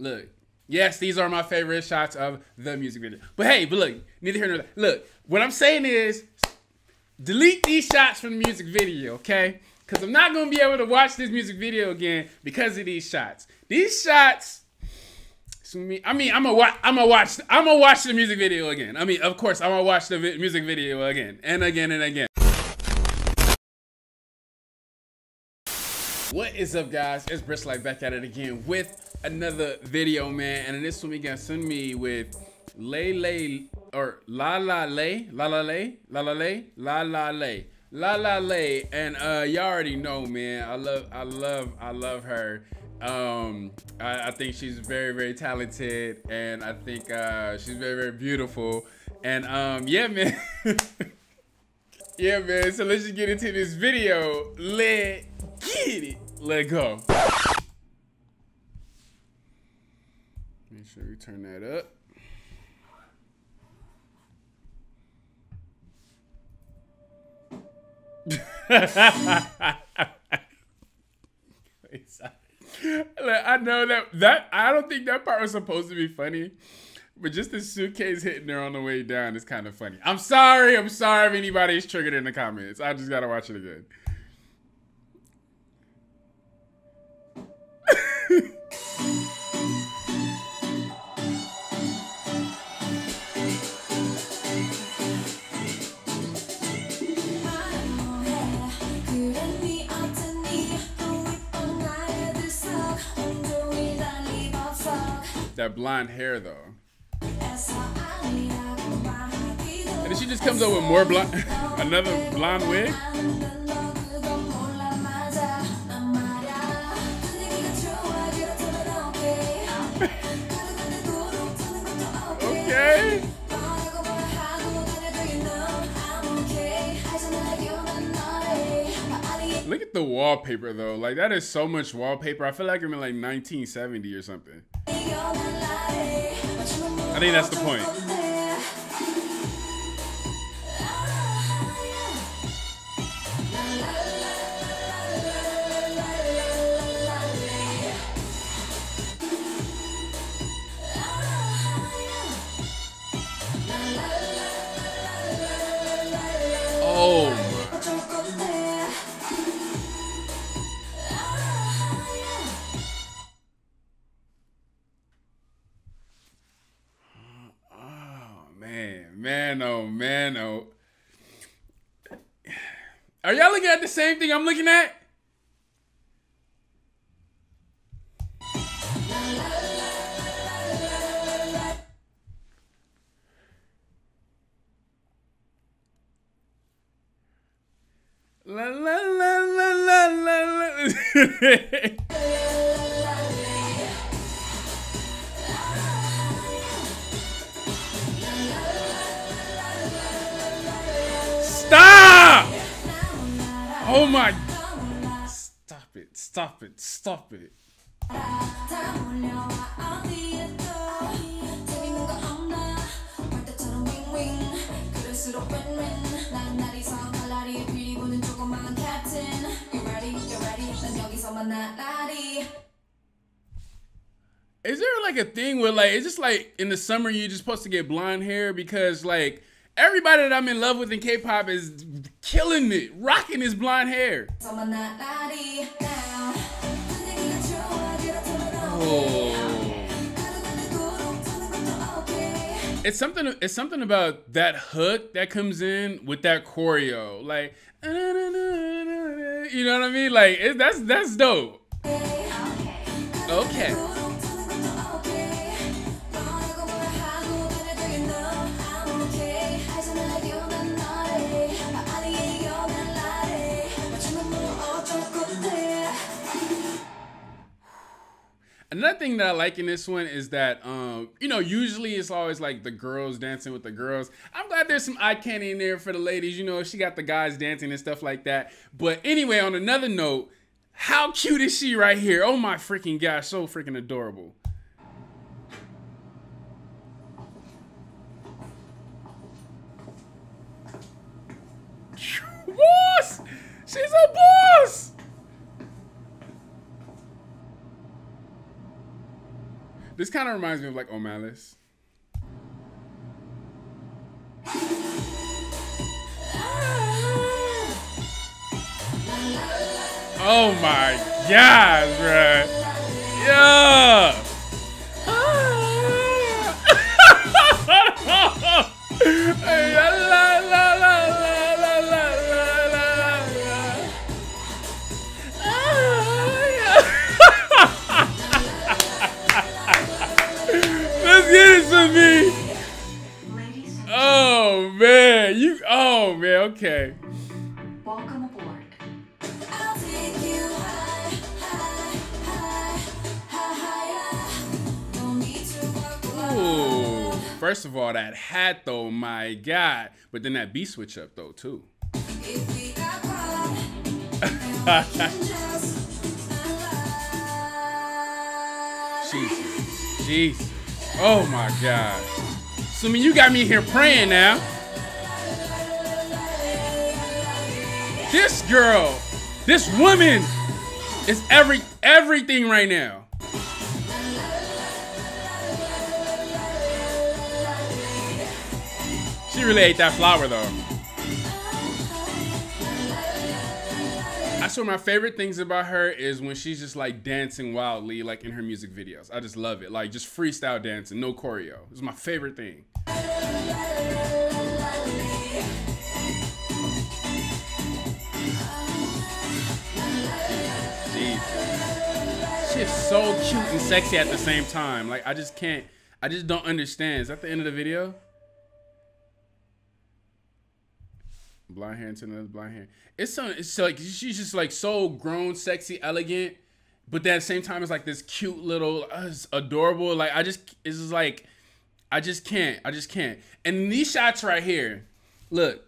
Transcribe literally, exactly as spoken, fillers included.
Look, yes, these are my favorite shots of the music video. But hey, but look, neither here nor there. Look, what I'm saying is, delete these shots from the music video, okay? Because I'm not going to be able to watch this music video again because of these shots. These shots, I mean, I'm going to I'm gonna watch, I'm gonna watch the music video again. I mean, of course, I'm going to watch the vi music video again and again and again. What is up, guys? It's BRISxLIFE back at it again with another video, man. And in this one, we got send me with LALALAY or LALALAY, LALALAY, LALALAY, LALALAY, LALALAY. And uh, y'all already know, man. I love, I love, I love her. Um, I, I think she's very, very talented, and I think uh, she's very, very beautiful. And um, yeah, man. Yeah, man. So let's just get into this video. Let. Get it. Let go. Make sure we turn that up. Wait, sorry. Like, I know that that I don't think that part was supposed to be funny, but just the suitcase hitting her on the way down is kind of funny. I'm sorry. I'm sorry if anybody's triggered in the comments. I just gotta watch it again. That blonde hair, though. And then she just comes up with more blonde, another blonde wig. Okay. Look at the wallpaper, though. Like, that is so much wallpaper. I feel like I'm in like nineteen seventy or something. I think that's the point. Oh. Man, oh, man, oh. Are y'all looking at the same thing I'm looking at? La la la la la la la. Oh my, stop it, stop it, stop it. Is there like a thing where like, it's just like in the summer, you're just supposed to get blonde hair because like, everybody that I'm in love with in K-pop is killing it, rocking his blonde hair. Oh. It's something. It's something about that hook that comes in with that choreo, like you know what I mean. Like it, that's that's dope. Okay. Another thing that I like in this one is that, um, you know, usually it's always like the girls dancing with the girls. I'm glad there's some eye candy in there for the ladies. You know, she got the guys dancing and stuff like that. But anyway, on another note, how cute is she right here? Oh my freaking gosh, so freaking adorable. Boss! She's a boss! This kind of reminds me of like O'Malley's. Oh my God, bruh. Yeah. Let's get it to me. Oh man, you. Oh man, okay. Ooh, first of all, that hat though, my God. But then that beat switch up though too. Jesus, Jesus. Oh my God. So I mean, you got me here praying now. This girl, this woman is every everything right now. She really ate that flower though. I swear my favorite things about her is when she's just like dancing wildly like in her music videos. I just love it. Like just freestyle dancing, no choreo. It's my favorite thing. Jesus. She is so cute and sexy at the same time. Like I just can't, I just don't understand. Is that the end of the video? Blind hand to another blind hand. It's so, it's like she's just like so grown, sexy, elegant, but then at the same time it's like this cute little, uh, it's adorable. Like I just, it's just like, I just can't, I just can't. And these shots right here, look.